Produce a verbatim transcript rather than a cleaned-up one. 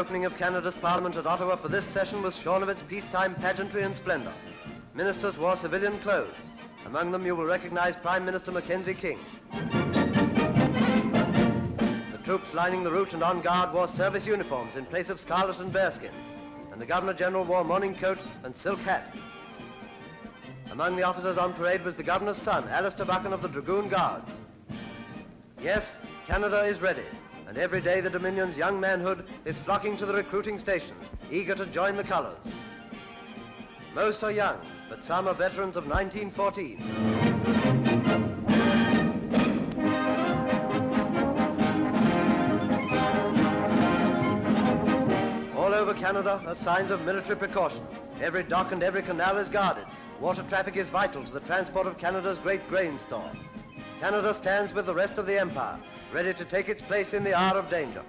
opening of Canada's Parliament at Ottawa for this session was shorn of its peacetime pageantry and splendor. Ministers wore civilian clothes. Among them you will recognize Prime Minister Mackenzie King. The troops lining the route and on guard wore service uniforms in place of scarlet and bearskin, and the Governor-General wore morning coat and silk hat. Among the officers on parade was the Governor's son, Alistair Buchan of the Dragoon Guards. Yes, Canada is ready, and every day the Dominion's young manhood is flocking to the recruiting stations, eager to join the colors. Most are young, but some are veterans of nineteen fourteen. Over Canada are signs of military precaution. Every dock and every canal is guarded. Water traffic is vital to the transport of Canada's great grain store. Canada stands with the rest of the empire, ready to take its place in the hour of danger.